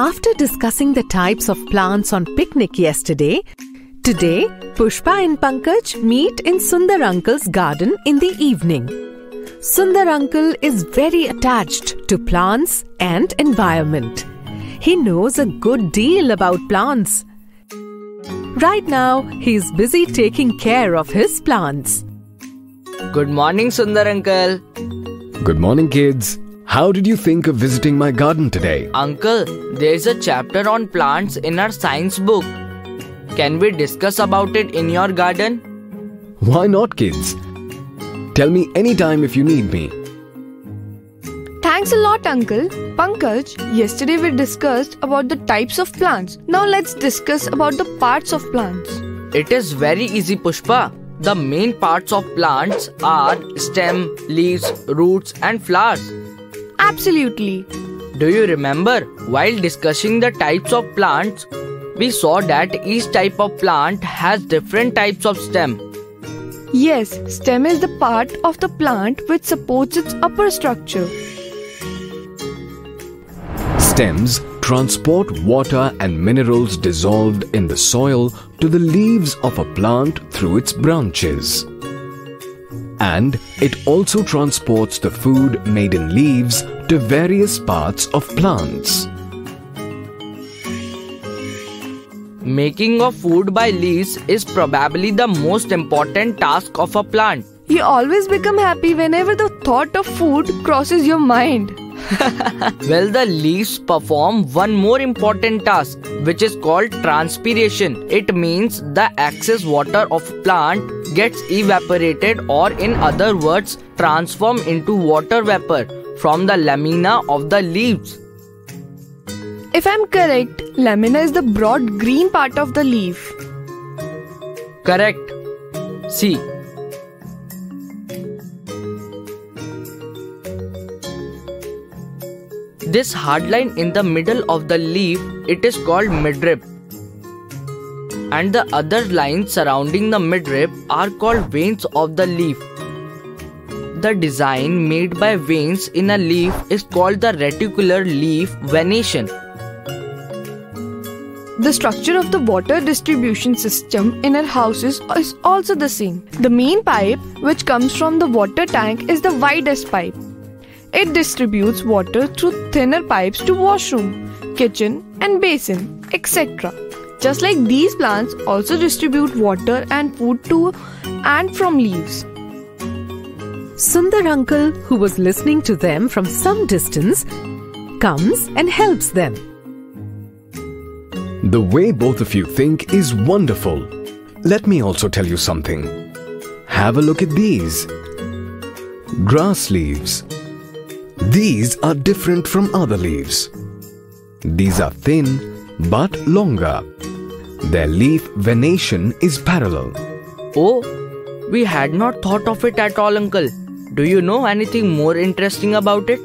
After discussing the types of plants on picnic yesterday, today Pushpa and Pankaj meet in Sundar Uncle's garden in the evening. Sundar Uncle is very attached to plants and environment. He knows a good deal about plants. Right now, he is busy taking care of his plants. Good morning, Sundar Uncle. Good morning, kids. How did you think of visiting my garden today? Uncle, there is a chapter on plants in our science book. Can we discuss about it in your garden? Why not, kids? Tell me anytime if you need me. Thanks a lot, Uncle. Pankaj, yesterday we discussed about the types of plants. Now let's discuss about the parts of plants. It is very easy, Pushpa. The main parts of plants are stem, leaves, roots and flowers. Absolutely. Do you remember, while discussing the types of plants, we saw that each type of plant has different types of stem. Yes, stem is the part of the plant which supports its upper structure. Stems transport water and minerals dissolved in the soil to the leaves of a plant through its branches. And it also transports the food made in leaves to various parts of plants. Making of food by leaves is probably the most important task of a plant. You always become happy whenever the thought of food crosses your mind. Well, the leaves perform one more important task, which is called transpiration. It means the excess water of plant gets evaporated, or in other words, transformed into water vapor from the lamina of the leaves. If I'm correct, lamina is the broad green part of the leaf. Correct. See. This hard line in the middle of the leaf, it is called midrib. And the other lines surrounding the midrib are called veins of the leaf. The design made by veins in a leaf is called the reticular leaf venation. The structure of the water distribution system in our houses is also the same. The main pipe, which comes from the water tank, is the widest pipe. It distributes water through thinner pipes to washroom, kitchen and basin, etc. Just like these plants also distribute water and food to and from leaves. Sundar Uncle, who was listening to them from some distance, comes and helps them. The way both of you think is wonderful. Let me also tell you something. Have a look at these. Grass leaves. These are different from other leaves. These are thin but longer. Their leaf venation is parallel. Oh, we had not thought of it at all, Uncle. Do you know anything more interesting about it?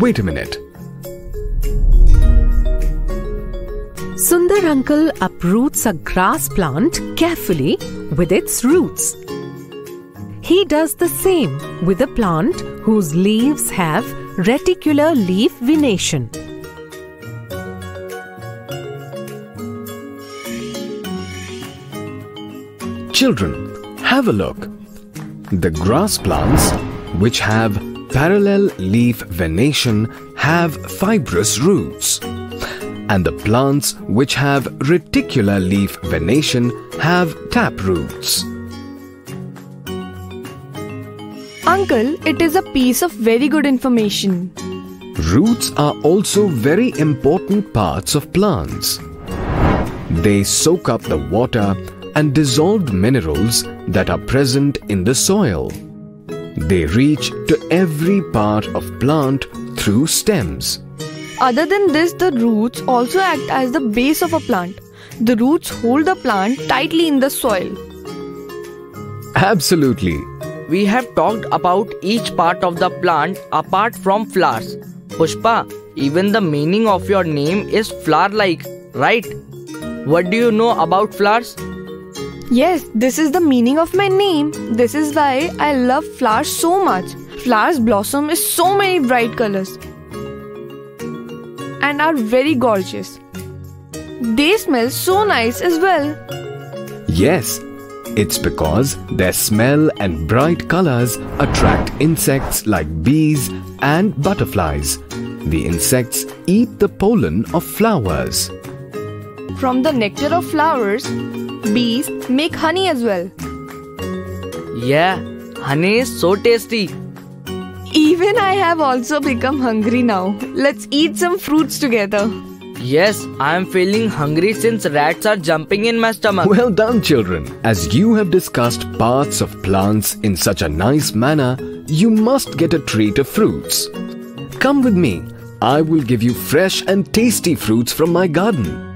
Wait a minute. Sundar Uncle uproots a grass plant carefully with its roots. He does the same with a plant whose leaves have reticular leaf venation. Children, have a look. The grass plants, which have parallel leaf venation, have fibrous roots. And the plants which have reticular leaf venation have taproots. Uncle, it is a piece of very good information. Roots are also very important parts of plants. They soak up the water and dissolved minerals that are present in the soil. They reach to every part of plant through stems. Other than this, the roots also act as the base of a plant. The roots hold the plant tightly in the soil. Absolutely. We have talked about each part of the plant apart from flowers. Pushpa, even the meaning of your name is flower-like, right? What do you know about flowers? Yes, this is the meaning of my name. This is why I love flowers so much. Flowers blossom in so many bright colors. and are very gorgeous. They smell so nice as well. Yes, it's because their smell and bright colors attract insects like bees and butterflies. The insects eat the pollen of flowers. From the nectar of flowers, bees make honey as well. Yeah, honey is so tasty. Even I have also become hungry now. Let's eat some fruits together. Yes, I am feeling hungry since rats are jumping in my stomach. Well done, children. As you have discussed parts of plants in such a nice manner, you must get a treat of fruits. Come with me. I will give you fresh and tasty fruits from my garden.